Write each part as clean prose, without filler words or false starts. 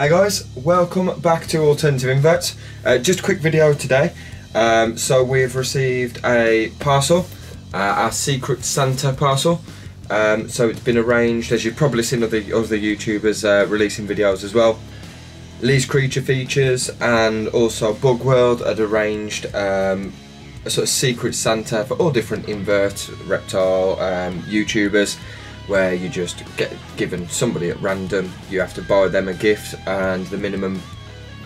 Hi guys, welcome back to Alternative Inverts. Just a quick video today. So we've received a parcel, our Secret Santa parcel. So it's been arranged, as you've probably seen other YouTubers releasing videos as well. Lee's Creature Features and also Bug World had arranged a sort of Secret Santa for all different invert, reptile YouTubers, where you just get given somebody at random, you have to buy them a gift, and the minimum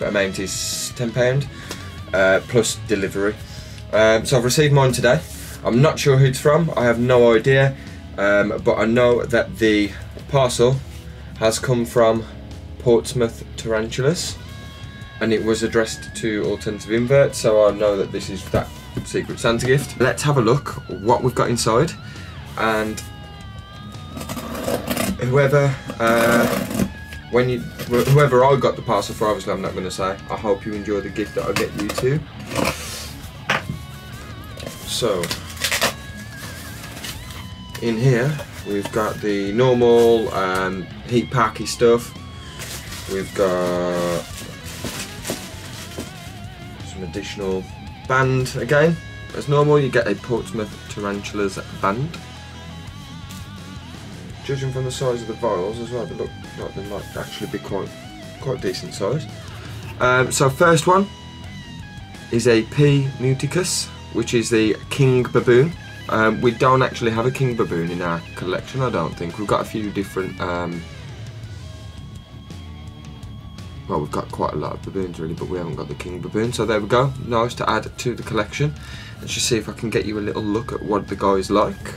amount is £10 plus delivery. So I've received mine today. I'm not sure who it's from, I have no idea, but I know that the parcel has come from Portsmouth Tarantulas and it was addressed to Alternative Invert, so I know that this is that Secret Santa gift. Let's have a look what we've got inside, and whoever I got the parcel for, obviously I'm not going to say. I hope you enjoy the gift that I get you too. So, in here we've got the normal heat packy stuff. We've got some additional band again. As normal, you get a Portsmouth Tarantulas band. Judging from the size of the vials as well, they look like they might actually be quite decent size. So first one is a P. muticus, which is the king baboon. We don't actually have a king baboon in our collection, I don't think. We've got a few different, well, we've got quite a lot of baboons really, but we haven't got the king baboon. So there we go, nice to add to the collection. Let's just see if I can get you a little look at what the guy's like.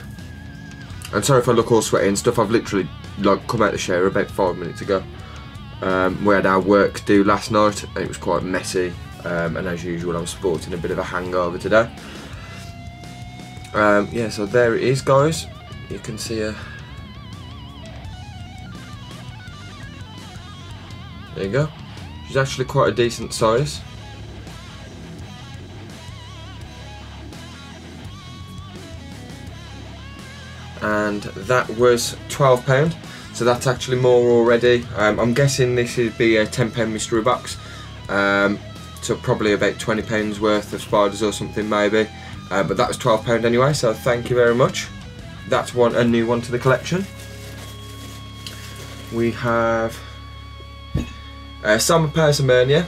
I'm sorry if I look all sweaty and stuff, I've literally like come out of the shower about 5 minutes ago. We had our work due last night and it was quite messy, and as usual I'm sporting a bit of a hangover today. Yeah, so there it is guys, you can see a... There you go, she's actually quite a decent size. And that was £12, so that's actually more already. I'm guessing this would be a £10 mystery box, so probably about £20 worth of spiders or something maybe, but that was £12 anyway, so thank you very much. That's a new one to the collection. We have Psalmopoeus pulcher,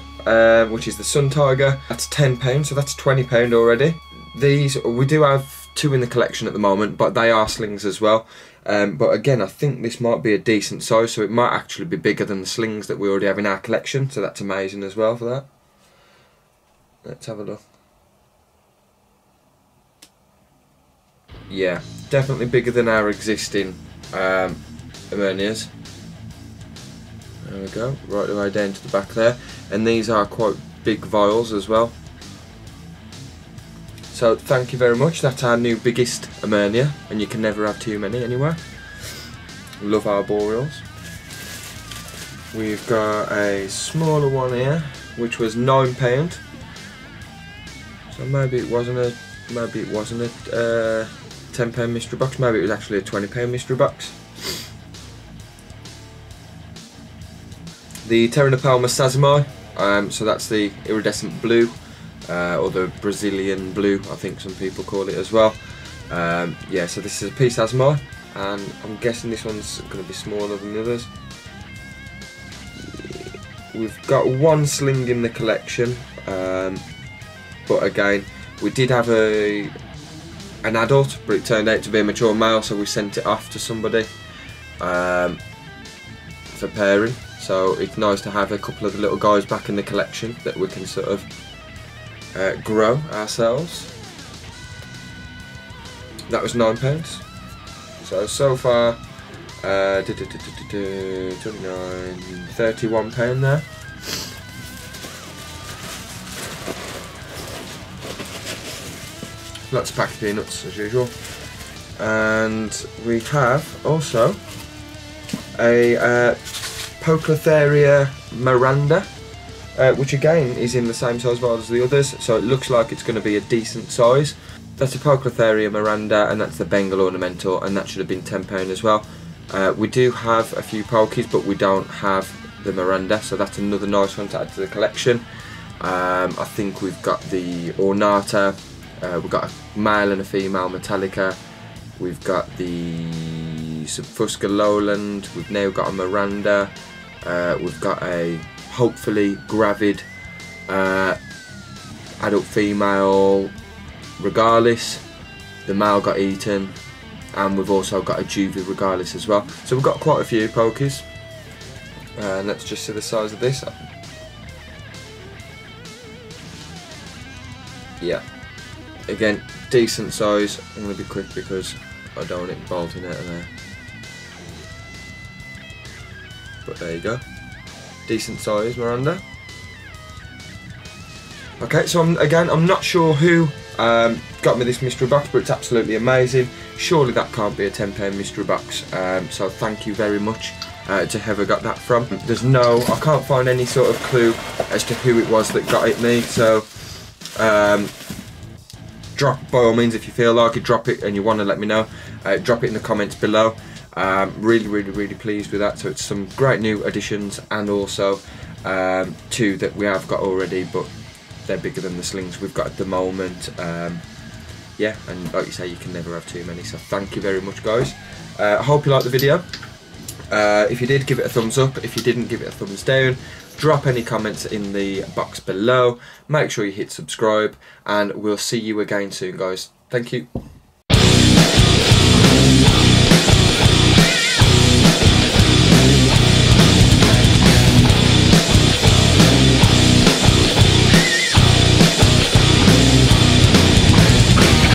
which is the sun tiger. That's £10, so that's £20 already. These, we do have two in the collection at the moment, but they are slings as well. But again, I think this might be a decent size, so it might actually be bigger than the slings that we already have in our collection, so that's amazing as well for that. Let's have a look. Yeah, definitely bigger than our existing Tarantulas. There we go, right the way down to the back there. And these are quite big vials as well. So thank you very much, that's our new biggest Tarantulas, and you can never have too many anyway. Love our arboreals. We've got a smaller one here, which was £9. So maybe it wasn't a £10 mystery box, maybe it was actually a £20 mystery box. The Pterinopelma sazimai, so that's the iridescent blue. Or the Brazilian blue, I think some people call it as well. Yeah, so this is a piece sazimai, and I'm guessing this one's going to be smaller than the others. We've got one sling in the collection, but again, we did have an adult, but it turned out to be a mature male, so we sent it off to somebody for pairing. So it's nice to have a couple of the little guys back in the collection that we can sort of grow ourselves. That was £9. So far, £31 there. Lots of pack of peanuts as usual. And we have also a Poecilotheria miranda, which again is in the same size vial as the others, so it looks like it's going to be a decent size. That's a Poecilotheria miranda, and that's the Bengal ornamental, and that should have been £10 as well. We do have a few Pokies, but we don't have the Miranda, so that's another nice one to add to the collection. I think we've got the Ornata, we've got a male and a female Metallica, we've got the Subfusca Lowland, we've now got a Miranda, we've got a hopefully gravid adult female Regalis, the male got eaten, and we've also got a Juvie Regalis as well. So we've got quite a few Pokies. And let's just see the size of this. Yeah, again, decent size. I'm going to be quick because I don't want it bolting out of there. But there you go. Decent size, Miranda. Okay, so I'm not sure who got me this mystery box, but it's absolutely amazing. Surely that can't be a £10 mystery box, so thank you very much to whoever got that from. There's no, I can't find any sort of clue as to who it was that got it me, so drop, by all means, if you feel like it, drop it and you want to let me know, drop it in the comments below. Really pleased with that. So it's some great new additions, and also two that we have got already, but they're bigger than the slings we've got at the moment. Yeah, and like you say, you can never have too many, so thank you very much, guys. I hope you liked the video. If you did, give it a thumbs up. If you didn't, give it a thumbs down. Drop any comments in the box below. Make sure you hit subscribe, and we'll see you again soon, guys. Thank you.